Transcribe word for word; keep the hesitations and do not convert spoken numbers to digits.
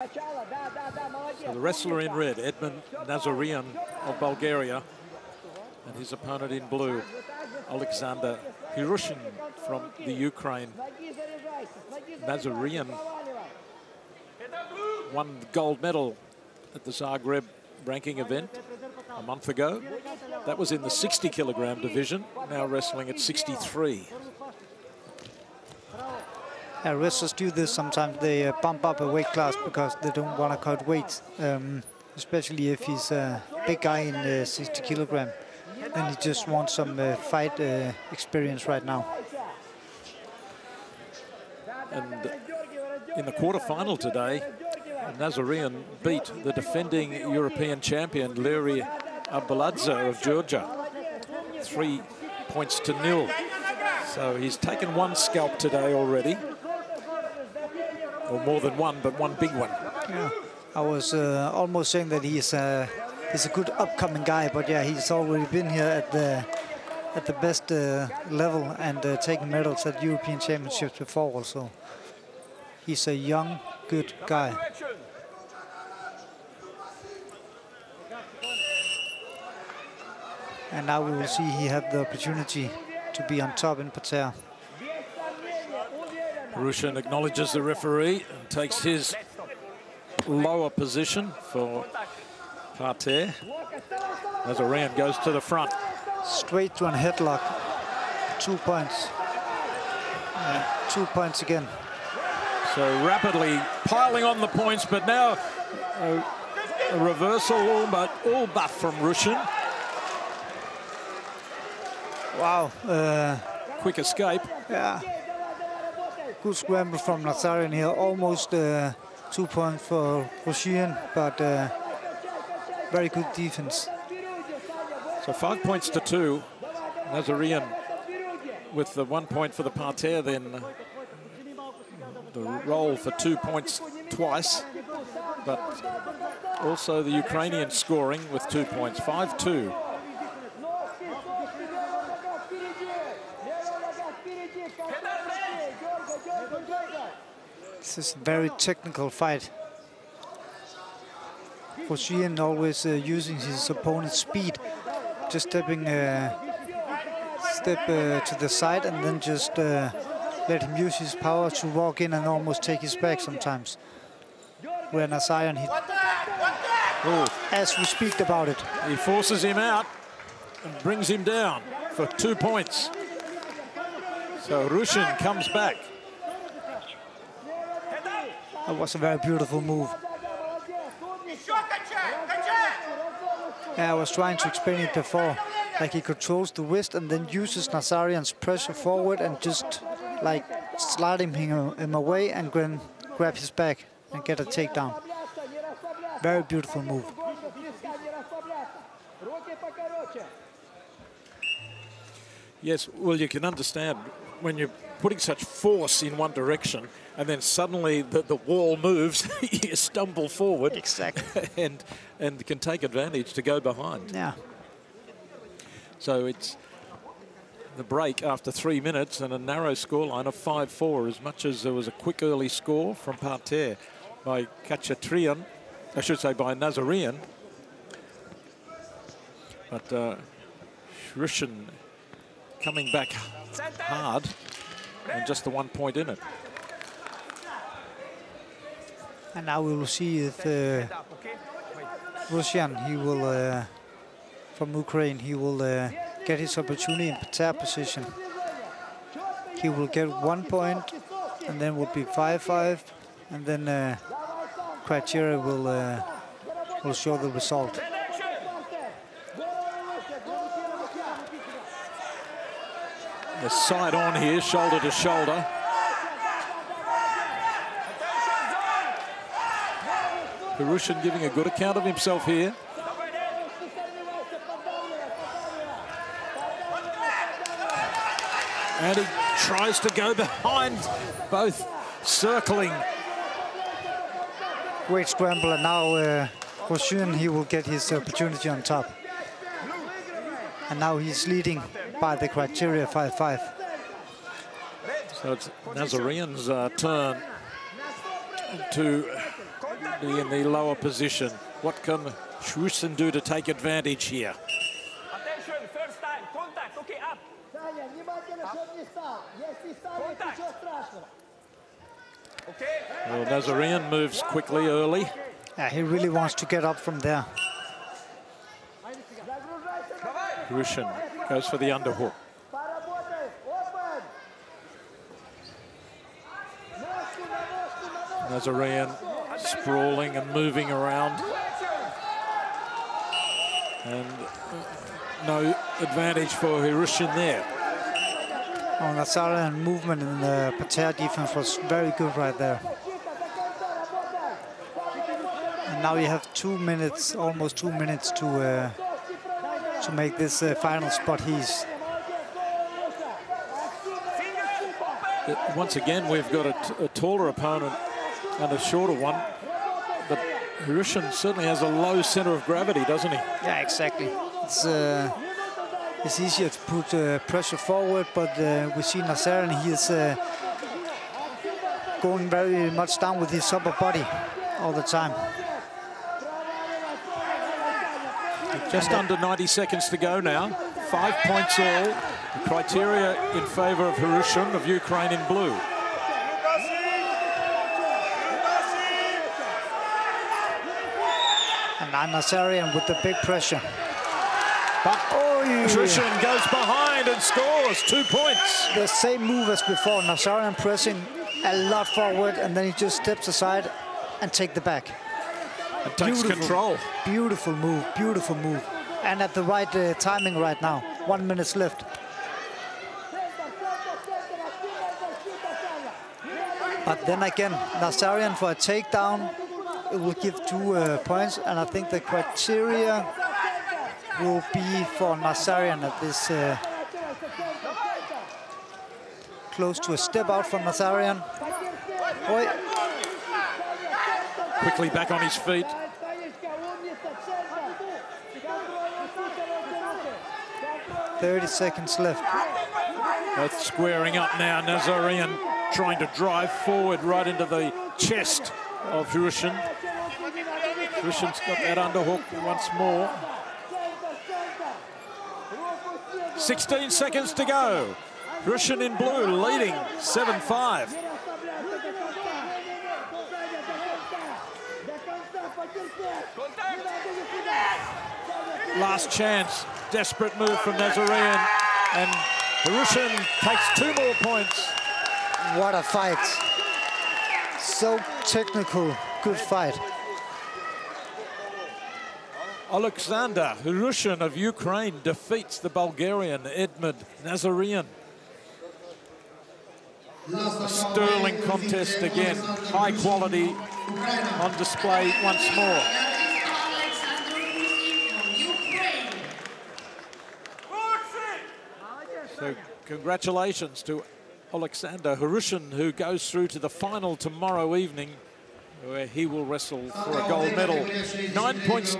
So the wrestler in red, Edmond Nazaryan of Bulgaria, and his opponent in blue, Oleksandr Hrushyn from the Ukraine. Nazaryan won the gold medal at the Zagreb ranking event a month ago. That was in the sixty kilogram division, now wrestling at sixty-three. Yeah, wrestlers do this sometimes. They uh, bump up a weight class because they don't want to cut weight, um, especially if he's a big guy in uh, sixty kilogram, and he just wants some uh, fight uh, experience right now. And in the quarterfinal today, Nazaryan beat the defending European champion Lari Abuladze of Georgia, three points to nil. So he's taken one scalp today already. Or more than one, but one big one. Yeah, I was uh, almost saying that he's uh, he's a good upcoming guy, but yeah, he's already been here at the at the best uh, level and uh, taken medals at European Championships before. Also, he's a young, good guy. And now we will see he had the opportunity to be on top in Pattaya. Hrushyn acknowledges the referee and takes his lower position for Pattaya. Nazaryan goes to the front. Straight to a headlock. Two points. And two points again. So rapidly piling on the points, but now a, a reversal, all but all buff from Hrushyn. Wow. Uh, Quick escape. Yeah. Good scramble from Nazaryan here, almost uh, two points for Hrushyn, but uh, very good defense. So five points to two, Nazaryan with the one point for the Pattaya, then the roll for two points twice, but also the Ukrainian scoring with two points, five two. This is a very technical fight. Hrushyn always uh, using his opponent's speed, just stepping uh, step uh, to the side and then just uh, let him use his power to walk in and almost take his back sometimes. Where Nazaryan, he, as we speak about it, he forces him out and brings him down for two points. So Hrushyn comes back. That was a very beautiful move. Yeah, I was trying to explain it before. Like he controls the wrist and then uses Nazaryan's pressure forward and just like sliding him, him away and then grab his back and get a takedown. Very beautiful move. Yes, well, you can understand when you're putting such force in one direction and then suddenly the, the wall moves, you stumble forward. Exactly. and and can take advantage to go behind. Yeah. So it's the break after three minutes and a narrow scoreline of five four, as much as there was a quick early score from Pattaya by Kachatrian, I should say by Nazaryan. But uh, Hrushyn coming back hard and just the one point in it. And now we will see if uh, Hrushyn, he will, uh, from Ukraine, he will uh, get his opportunity in Pattaya position. He will get one point, and then will be five five, and then uh, criteria will uh, will show the result. The side on here, shoulder to shoulder. Hrushyn giving a good account of himself here. And he tries to go behind, both circling. Great scramble, and now uh, Hrushyn, he will get his opportunity on top. And now he's leading by the criteria five five. So it's Nazaryan's uh, turn to Partly in the lower position. What can Hrushyn do to take advantage here? Attention, first time, contact, okay, up. Well, Nazaryan moves quickly early. Yeah, he really wants to get up from there. Hrushyn goes for the underhook. Nazaryan sprawling and moving around. And no advantage for Hrushyn there. Oh, Nazaryan movement in the Pater defense was very good right there. And now you have two minutes, almost two minutes to... Uh, to make this uh, final spot. He's once again, we've got a, a taller opponent and a shorter one, but Hrushyn certainly has a low center of gravity, doesn't he? Yeah, exactly. It's uh, it's easier to put uh, pressure forward, but uh, we see Nazaryan, he is uh, going very much down with his upper body all the time. Just under ninety seconds to go now. Five points all. The criteria in favor of Hrushyn of Ukraine in blue. And Nazaryan with the big pressure. But Hrushyn goes behind and scores two points. The same move as before. Nazaryan pressing a lot forward, and then he just steps aside and takes the back. And takes beautiful control. Beautiful move, beautiful move. And at the right uh, timing right now. One minute left. But then again, Nazaryan for a takedown. It will give two uh, points. And I think the criteria will be for Nazaryan at this. Uh, close to a step out from Nazaryan. Oi. Quickly back on his feet. thirty seconds left. That's squaring up now. Nazaryan trying to drive forward right into the chest of Hrushyn. Hrushyn's got that underhook once more. sixteen seconds to go. Hrushyn in blue leading seven five. Last chance, desperate move from Nazaryan, and Hrushyn takes two more points. What a fight. So technical, good fight. Oleksandr Hrushyn of Ukraine defeats the Bulgarian Edmond Nazaryan. A sterling contest again, high quality on display once more. So congratulations to Oleksandr Hrushyn, who goes through to the final tomorrow evening, where he will wrestle for a gold medal. Nine points.